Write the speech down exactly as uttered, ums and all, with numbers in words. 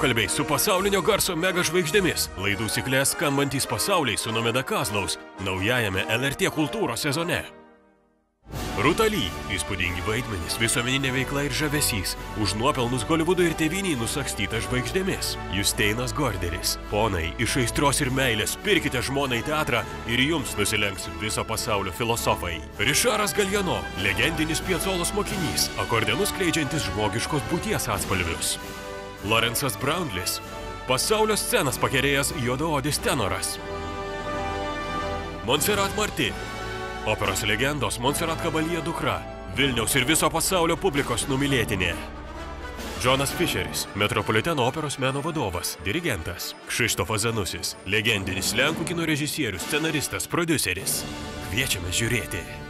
pokalbiai su pasaulinio garso mega žvaigždėmis. Laidų cikle Skambantys pasauliai su Nomeda Kazlaus naujajame L R T kultūros sezone. Rutali, įspūdingi vaidmenys, visuomeninė veikla ir žavesys, už nuopelnus Holivudo ir tėvynynų sakstyta žvaigždėmis. Justinas Gorderis, ponai, iš aistros ir meilės pirkite žmoną į teatrą ir jums nusilenks viso pasaulio filosofai. Rišaras Galieno, legendinis piacolos mokinys, akordeonus kleidžiantis žmogiškos būties atspalvius. Lorenzas Brownlis, pasaulio scenas pakerėjęs juodaodis tenoras. Montserrat Marti, operos legendos Montserrat Kabalyje dukra, Vilniaus ir viso pasaulio publikos numylėtinė. Jonas Fischeris, Metropoliteno operos meno vadovas, dirigentas. Kšrištofas Zanusis, legendinis lenkų kino režisierius, scenaristas, prodiuseris. Kviečiame žiūrėti.